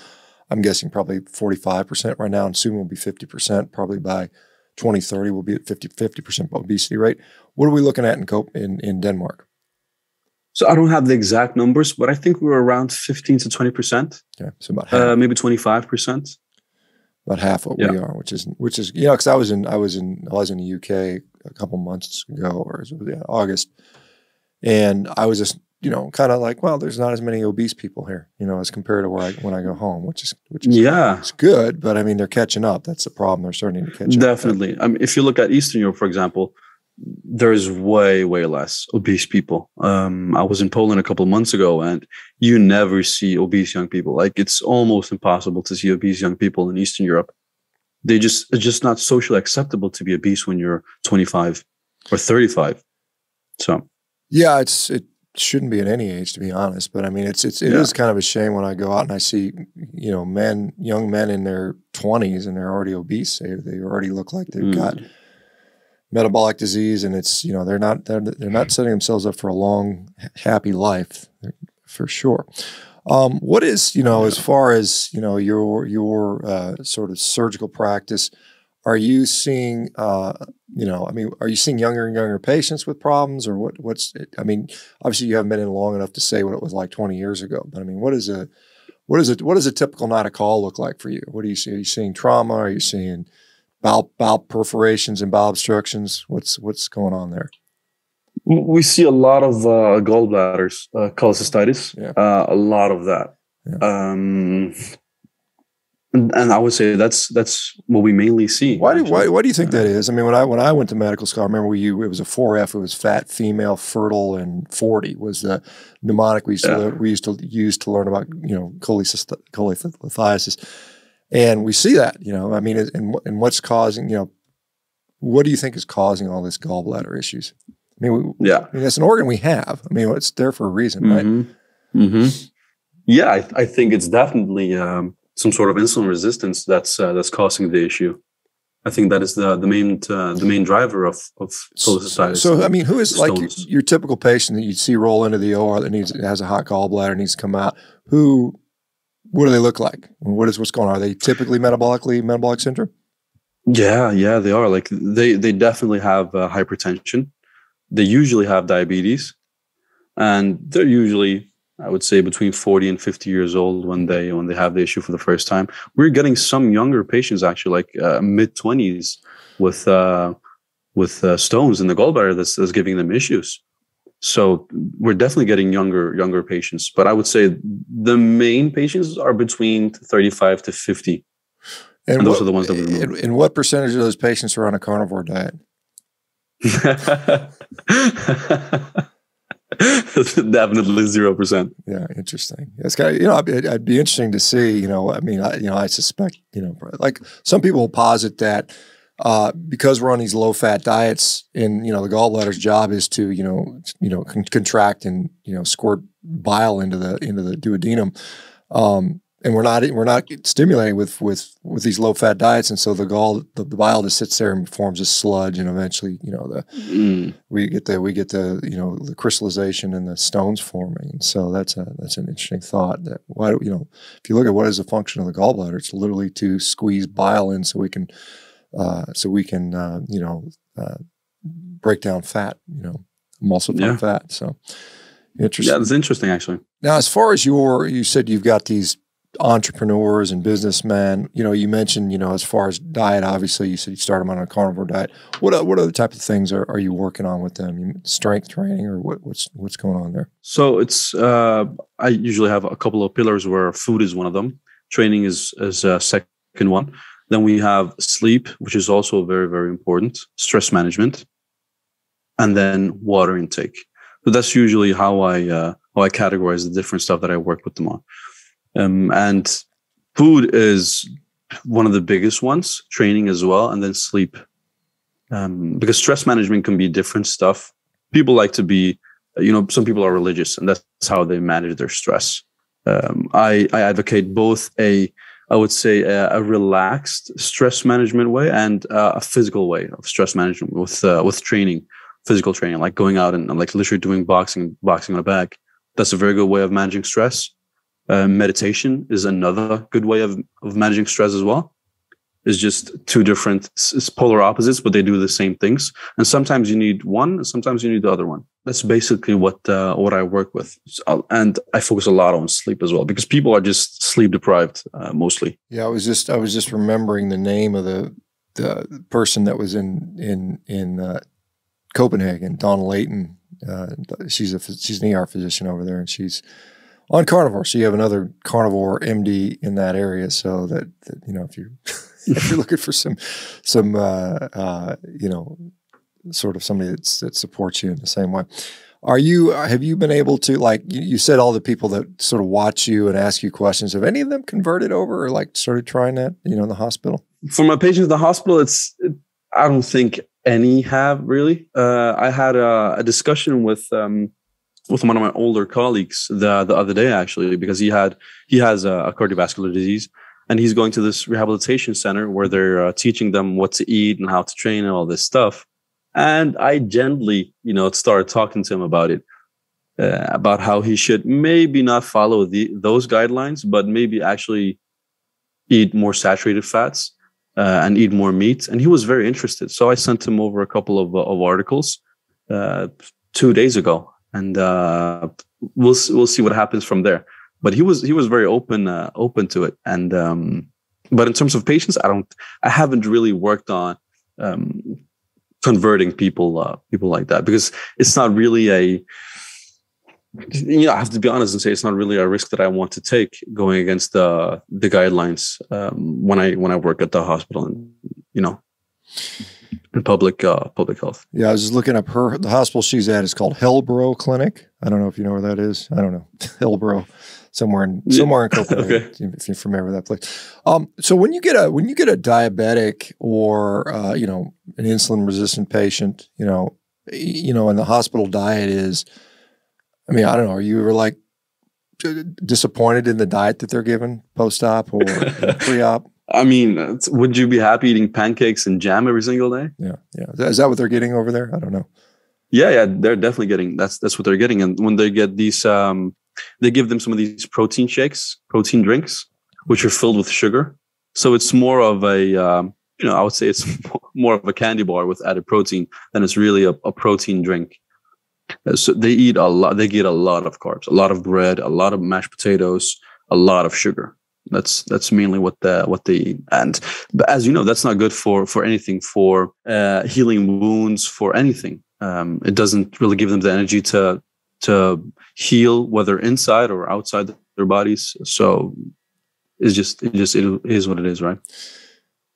I'm guessing, probably forty-five percent right now, and soon we'll be fifty percent. Probably by twenty thirty, we'll be at fifty percent obesity rate. What are we looking at in in, in Denmark? So I don't have the exact numbers, but I think we were around fifteen to twenty percent. Okay, so about half. Uh, maybe twenty-five percent. About half what yeah. we are, which is which is you know, because I was in I was in I was in the U K a couple months ago, or it was, yeah, August, and I was just, you know, kind of like, well, there's not as many obese people here, you know, as compared to where I, when I go home, which is, which is, yeah, it's good, but I mean, they're catching up. That's the problem. They're starting to catch up. Definitely. I mean, if you look at Eastern Europe, for example, there's way, way less obese people. Um, I was in Poland a couple of months ago, and you never see obese young people. Like, it's almost impossible to see obese young people in Eastern Europe. They just, it's just not socially acceptable to be obese when you're twenty-five or thirty-five. So, yeah, it's, it, shouldn't be at any age, to be honest, but I mean, it's, it's, it yeah. is kind of a shame when I go out and I see, you know, men, young men in their twenties and they're already obese. They, they already look like they've mm. got metabolic disease, and it's, you know, they're not, they're, they're not setting themselves up for a long, happy life for sure. Um, what is, you know, as far as, you know, your, your, uh, sort of surgical practice, are you seeing, uh, you know, I mean, are you seeing younger and younger patients with problems, or what? What's it? I mean, obviously you haven't been in long enough to say what it was like twenty years ago, but I mean, what is a, what is it? What does a typical night of call look like for you? What do you see? Are you seeing trauma? Are you seeing bowel, bowel perforations and bowel obstructions? What's, what's going on there? We see a lot of uh, gallbladders, uh, cholecystitis, yeah. uh, a lot of that. Yeah. Um, And I would say that's that's what we mainly see. Why do why, why do you think that is? I mean, when I when I went to medical school, I remember we it was a four F. It was fat, female, fertile, and forty was the mnemonic we used yeah. to we used to use to learn about, you know, colitis, and we see that, you know, I mean, and and what's causing, you know, what do you think is causing all this gallbladder issues? I mean, we, yeah, I mean, that's an organ we have. I mean, it's there for a reason, mm-hmm. right? Mm-hmm. Yeah, I, I think it's definitely. Um, some sort of insulin resistance that's uh, that's causing the issue. I think that is the the main uh, the main driver of of cholecystitis. So I mean, who is like your, your typical patient that you see roll into the O R that needs has a hot gallbladder, needs to come out? Who, what do they look like? What is what's going on? Are they typically metabolically metabolic syndrome? Yeah, yeah, they are. Like they they definitely have uh, hypertension. They usually have diabetes, and they're usually, I would say, between forty and fifty years old when they when they have the issue for the first time. We're getting some younger patients actually, like uh, mid twenties, with uh, with uh, stones in the gallbladder that's, that's giving them issues. So we're definitely getting younger, younger patients. But I would say the main patients are between thirty-five to fifty. And, and those what, are the ones that we remove. And what percentage of those patients are on a carnivore diet? Definitely zero percent. Yeah, interesting. It's kind of, you know, it'd, it'd be interesting to see. You know, I mean, I, you know, I suspect, you know, like some people posit that uh, because we're on these low-fat diets, and you know, the gallbladder's job is to, you know, you know, con contract and you know, squirt bile into the into the duodenum, um, and we're not we're not stimulating with with with these low-fat diets, and so the gall the, the bile just sits there and forms a sludge, and eventually, you know, the mm. we get the we get the you know the crystallization and the stones forming. And so that's a that's an interesting thought. That why you know if you look at what is the function of the gallbladder, it's literally to squeeze bile in so we can uh, so we can uh, you know uh, break down fat, you know, emulsify yeah. fat. So interesting. Yeah, that's interesting actually. Now, as far as your you said you've got these entrepreneurs and businessmen, you know, you mentioned, you know, as far as diet, obviously you said you start them on a carnivore diet. What what other type of things are, are you working on with them? You, strength training or what, what's what's going on there? So it's uh, I usually have a couple of pillars where food is one of them. Training is is a second one. Then we have sleep, which is also very, very important. Stress management, and then water intake. So that's usually how I uh, how I categorize the different stuff that I work with them on. Um, and food is one of the biggest ones, training as well, and then sleep. Um, because stress management can be different stuff. People like to be, you know, some people are religious and that's how they manage their stress. Um, I, I advocate both a, I would say a, a relaxed stress management way and uh, a physical way of stress management with, uh, with training, physical training, like going out and like literally doing boxing, boxing on a bag. That's a very good way of managing stress. Uh, meditation is another good way of, of managing stress as well. It's just two different, it's polar opposites, but they do the same things. And sometimes you need one, and sometimes you need the other one. That's basically what uh, what I work with. So, and I focus a lot on sleep as well, because people are just sleep deprived uh, mostly. Yeah, I was just I was just remembering the name of the the person that was in in in uh, Copenhagen, Donna Layton. Uh, she's a she's an E R physician over there, and she's on carnivore, so you have another carnivore M D in that area, so that, that you know if you're if you're looking for some some uh, uh, you know sort of somebody that's, that supports you in the same way. Are you have you been able to like you, you said all the people that sort of watch you and ask you questions? Have any of them converted over or like started trying that you know in the hospital? For my patients in the hospital, it's I don't think any have really. Uh, I had a, a discussion with. Um, with one of my older colleagues the, the other day, actually, because he had, he has a, a cardiovascular disease and he's going to this rehabilitation center where they're uh, teaching them what to eat and how to train and all this stuff. And I gently, you know, started talking to him about it, uh, about how he should maybe not follow the, those guidelines, but maybe actually eat more saturated fats uh, and eat more meat. And he was very interested. So I sent him over a couple of, of articles uh, two days ago. And uh, we'll we'll see what happens from there. But he was he was very open uh, open to it. And um, but in terms of patients, I don't I haven't really worked on um, converting people uh, people like that because it's not really a you know I have to be honest and say it's not really a risk that I want to take going against the the guidelines um, when I when I work at the hospital and you know. In public, uh, public health. Yeah, I was just looking up her. The hospital she's at is called Hellbro Clinic. I don't know if you know where that is. I don't know. Hellbro, somewhere in somewhere in Copenhagen. Okay. If you're familiar with that place. Um, so when you get a when you get a diabetic or uh, you know an insulin resistant patient, you know, you know, and the hospital diet is, I mean, I don't know. Are you ever like disappointed in the diet that they're given post op or pre op? I mean, would you be happy eating pancakes and jam every single day? Yeah, yeah. Is that what they're getting over there? I don't know. Yeah, yeah. They're definitely getting that's that's what they're getting. And when they get these, um, they give them some of these protein shakes, protein drinks, which are filled with sugar. So it's more of a, um, you know, I would say it's more of a candy bar with added protein than it's really a, a protein drink. So they eat a lot. They get a lot of carbs, a lot of bread, a lot of mashed potatoes, a lot of sugar. That's that's mainly what the what they eat. And but as you know, that's not good for for anything, for uh, healing wounds, for anything. Um, it doesn't really give them the energy to to heal, whether inside or outside their bodies. So it's just it just it is what it is, right?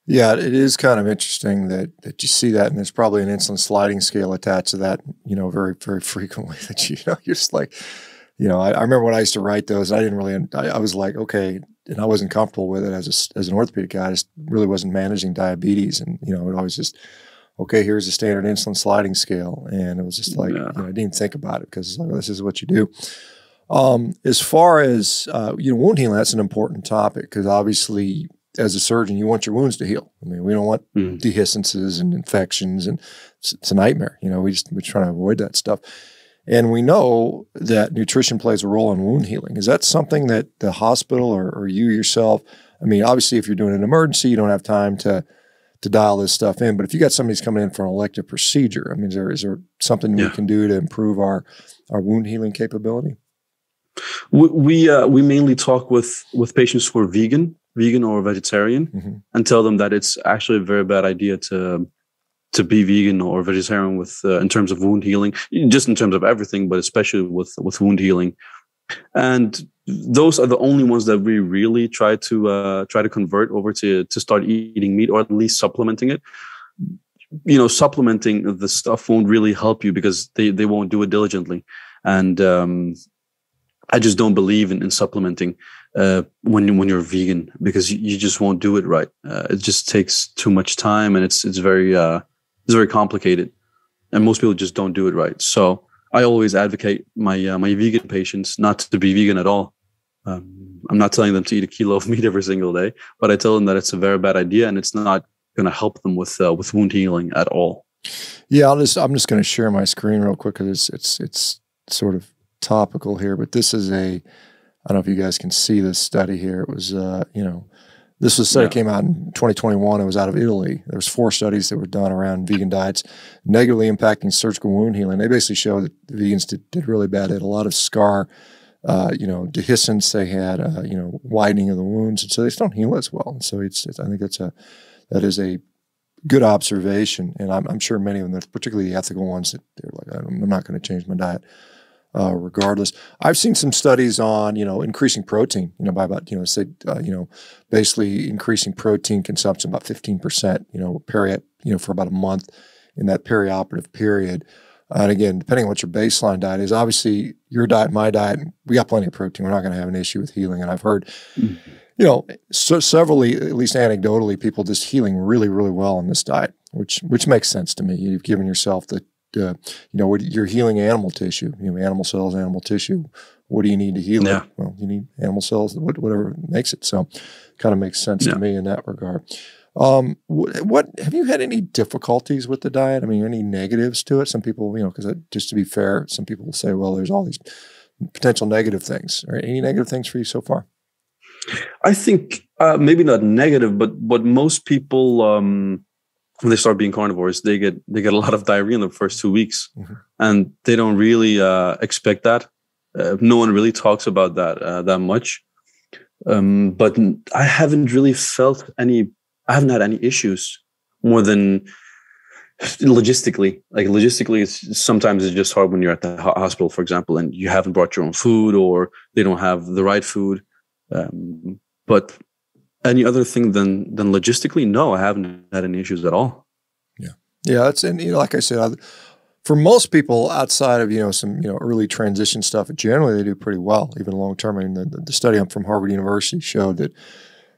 Yeah, it is kind of interesting that that you see that, and there's probably an insulin sliding scale attached to that, you know, very, very frequently. That you know, you're just like, you know, I, I remember when I used to write those, and I didn't really, I, I was like, okay, and I wasn't comfortable with it as a, as an orthopedic guy. I just really wasn't managing diabetes, and you know, it always just, okay, here's the standard insulin sliding scale, and it was just like, yeah. you know, I didn't even think about it because it's like, well, this is what you do. Um, as far as uh, you know, wound healing, that's an important topic because obviously, as a surgeon, you want your wounds to heal. I mean, we don't want mm. dehiscences and infections, and it's, it's a nightmare. You know, we just, we're trying to avoid that stuff. And we know that nutrition plays a role in wound healing. Is that something that the hospital or, or you yourself, I mean, obviously if you're doing an emergency, you don't have time to, to dial this stuff in, but if you got somebody's coming in for an elective procedure, I mean, is there, is there something yeah. we can do to improve our, our wound healing capability? We, we, uh, we mainly talk with, with patients who are vegan, vegan or vegetarian mm-hmm. and tell them that it's actually a very bad idea to to be vegan or vegetarian with uh, in terms of wound healing, just in terms of everything, but especially with with wound healing. And those are the only ones that we really try to uh, try to convert over to to start eating meat or at least supplementing it. You know, supplementing the stuff won't really help you because they they won't do it diligently. And um, I just don't believe in, in supplementing uh, when when you're vegan because you, you just won't do it right. Uh, it just takes too much time and it's it's very. Uh, It's very complicated, and most people just don't do it right. So I always advocate my uh, my vegan patients not to be vegan at all. Um, I'm not telling them to eat a kilo of meat every single day, but I tell them that it's a very bad idea, and it's not going to help them with uh, with wound healing at all. Yeah, I'll just I'm just going to share my screen real quick because it's, it's it's sort of topical here. But this is a I don't know if you guys can see this study here. It was uh, you know. This was study yeah. came out in twenty twenty-one. It was out of Italy. There was four studies that were done around vegan diets negatively impacting surgical wound healing. They basically showed that the vegans did, did really bad. They had a lot of scar, uh, you know, dehiscence. They had, uh, you know, widening of the wounds, and so they just don't heal as well. And so it's, it's I think that's a that is a good observation, and I'm, I'm sure many of them, particularly the ethical ones, that they're like, I'm not going to change my diet. Uh, regardless, I've seen some studies on, you know, increasing protein, you know, by about, you know, say, uh, you know, basically increasing protein consumption about fifteen percent, you know, peri, you know, for about a month in that perioperative period. Uh, and again, depending on what your baseline diet is, obviously your diet, my diet, we got plenty of protein. We're not going to have an issue with healing. And I've heard, you know, so severally, at least anecdotally, people just healing really, really well on this diet, which, which makes sense to me. You've given yourself the Uh, you know, what, you're healing animal tissue, you know, animal cells, animal tissue. What do you need to heal yeah. it? Well, you need animal cells, whatever makes it. So kind of makes sense yeah. to me in that regard. Um, what, what, have you had any difficulties with the diet? I mean, any negatives to it? Some people, you know, because just to be fair, some people will say, well, there's all these potential negative things. Are any negative things for you so far? I think uh, maybe not negative, but, but most people, um, when they start being carnivores, they get they get a lot of diarrhea in the first two weeks, mm-hmm. and they don't really uh, expect that. Uh, no one really talks about that uh, that much. Um, but I haven't really felt any. I haven't had any issues more than logistically. Like logistically, it's sometimes it's just hard when you're at the hospital, for example, and you haven't brought your own food or they don't have the right food. Um, but any other thing than than logistically? No, I haven't had any issues at all. Yeah, yeah. That's and you know, like I said, I, for most people outside of you know some you know early transition stuff, generally they do pretty well, even long term. I mean, the, the study from Harvard University showed that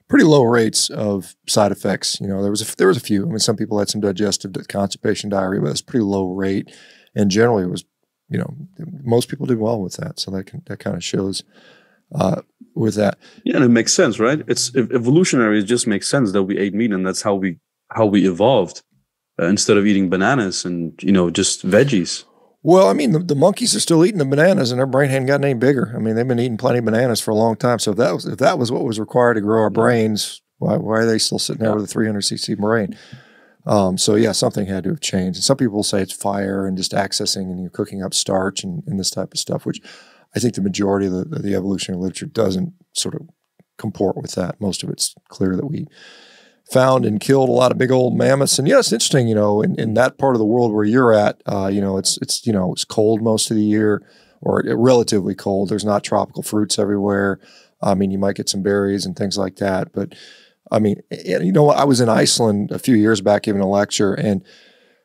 pretty low rates of side effects. You know, there was a, there was a few. I mean, some people had some digestive constipation, diarrhea, but it's pretty low rate. And generally, it was you know most people did well with that. So that can, that kind of shows. Uh, with that, yeah, and it makes sense, right? It's evolutionary. It just makes sense that we ate meat, and that's how we how we evolved uh, instead of eating bananas and you know just veggies. Well, I mean, the, the monkeys are still eating the bananas, and their brain hadn't gotten any bigger. I mean, they've been eating plenty of bananas for a long time. So if that was if that was what was required to grow our brains, why why are they still sitting there yeah. with a three hundred C C brain? Um, so yeah, something had to have changed. And some people say it's fire and just accessing and you're cooking up starch and, and this type of stuff, which. I think the majority of the, the evolutionary literature doesn't sort of comport with that. Most of it's clear that we found and killed a lot of big old mammoths. And yeah, it's interesting, you know, in, in that part of the world where you're at, uh, you know, it's, it's, you know, it's cold most of the year, or relatively cold. There's not tropical fruits everywhere. I mean, you might get some berries and things like that. But I mean, you know, I was in Iceland a few years back giving a lecture, and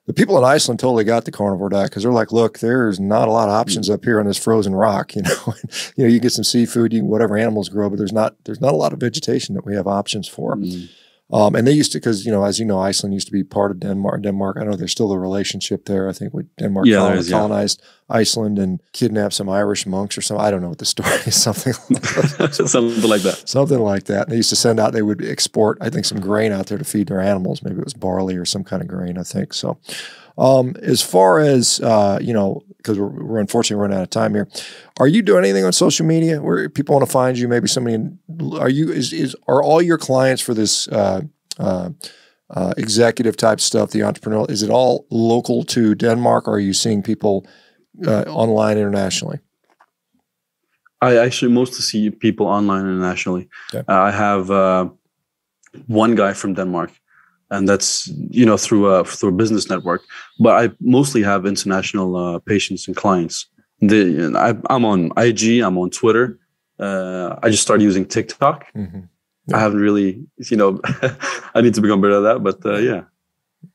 the people in Iceland totally got the carnivore diet, because they're like, look, there's not a lot of options up here on this frozen rock. You know, you know, you get some seafood, you whatever animals grow, but there's not, there's not a lot of vegetation that we have options for. Mm. Um, and they used to, because, you know, as you know, Iceland used to be part of Denmark. Denmark, I know there's still a relationship there. I think with Denmark yeah, colonized, is, yeah. colonized Iceland and kidnapped some Irish monks or something. I don't know what the story is. Something like that. Something like that. Something like that. And they used to send out, they would export, I think, some grain out there to feed their animals. Maybe it was barley or some kind of grain, I think. So um, as far as, uh, you know, because we're, we're unfortunately running out of time here. Are you doing anything on social media where people want to find you? Maybe somebody, in, are you, is, is, are all your clients for this uh, uh, uh, executive type stuff, the entrepreneurial, is it all local to Denmark, or are you seeing people uh, online internationally? I actually mostly see people online internationally. Okay. Uh, I have uh, one guy from Denmark, and that's, you know, through a, through a business network. But I mostly have international uh, patients and clients. The, I, I'm on I G, I'm on Twitter. Uh, I just started using TikTok. Mm-hmm. Yeah. I haven't really, you know, I need to become better at that, but uh, yeah.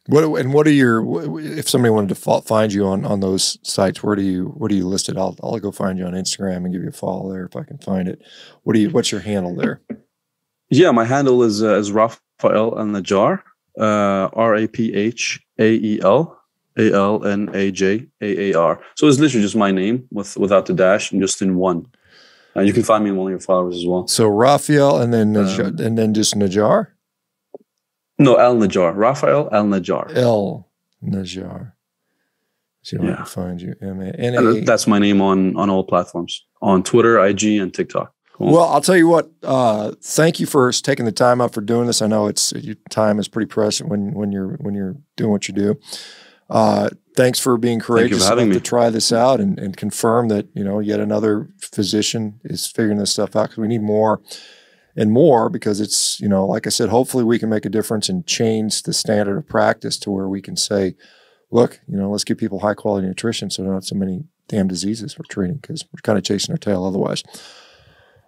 What and what are your, if somebody wanted to find you on, on those sites, where do you, what do you listed? I'll, I'll go find you on Instagram and give you a follow there if I can find it. What do you, what's your handle there? Yeah, my handle is, uh, is Raphael Al-Najjar. Uh, R A P H A E L A L N A J A A R. So it's literally just my name with without the dash and just in one. And you can find me in one of your followers as well. So Raphael and then um, and then just Najjar? No, Al-Najjar. Raphael Al-Najjar. Al-Najjar. So you know yeah. how to find you. M A N A. That's my name on, on all platforms. On Twitter, I G, and TikTok. Well, I'll tell you what, uh, thank you for taking the time out for doing this. I know it's, your time is pretty precious when, when you're, when you're doing what you do. Uh, thanks for being courageous for having me to try this out and, and confirm that, you know, yet another physician is figuring this stuff out, because we need more and more, because it's, you know, like I said, hopefully we can make a difference and change the standard of practice to where we can say, look, you know, let's give people high quality nutrition so not so many damn diseases we're treating, because we're kind of chasing our tail otherwise.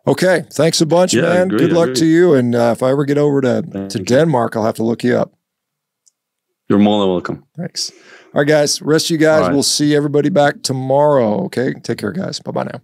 Okay, thanks a bunch, yeah, man. Agree, Good luck to you. And uh, if I ever get over to, to Denmark, I'll have to look you up. You're more than welcome. Thanks. All right, guys. Rest of you guys. Right. We'll see everybody back tomorrow. Okay, take care, guys. Bye-bye now.